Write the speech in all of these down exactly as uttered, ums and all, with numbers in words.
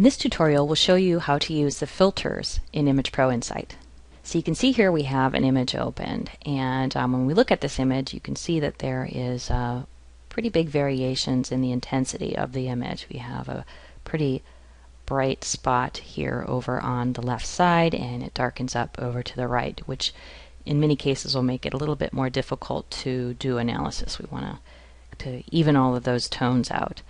In this tutorial, we'll show you how to use the filters in Image-Pro Insight. So you can see here we have an image opened, and um, when we look at this image, you can see that there is uh, pretty big variations in the intensity of the image. We have a pretty bright spot here over on the left side, and it darkens up over to the right, which in many cases will make it a little bit more difficult to do analysis. We want to, to even all of those tones out.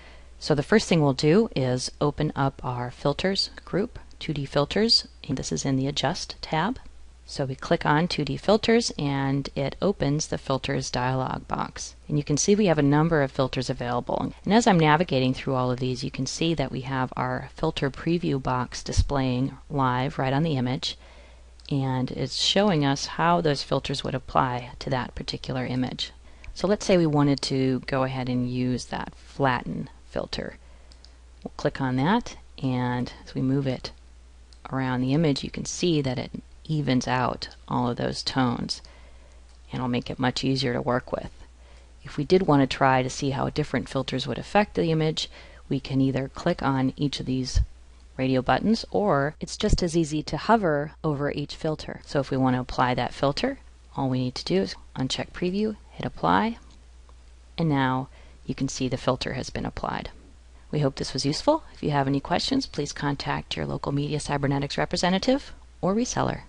So the first thing we'll do is open up our filters group, two D filters, and this is in the Adjust tab. So we click on two D filters and it opens the filters dialog box. And you can see we have a number of filters available. And as I'm navigating through all of these, you can see that we have our filter preview box displaying live right on the image. And it's showing us how those filters would apply to that particular image. So let's say we wanted to go ahead and use that flatten filter. We'll click on that, and as we move it around the image, you can see that it evens out all of those tones, and it'll make it much easier to work with. If we did want to try to see how different filters would affect the image, we can either click on each of these radio buttons, or it's just as easy to hover over each filter. So if we want to apply that filter, all we need to do is uncheck preview, hit apply, and now you can see the filter has been applied. We hope this was useful. If you have any questions, please contact your local Media Cybernetics representative or reseller.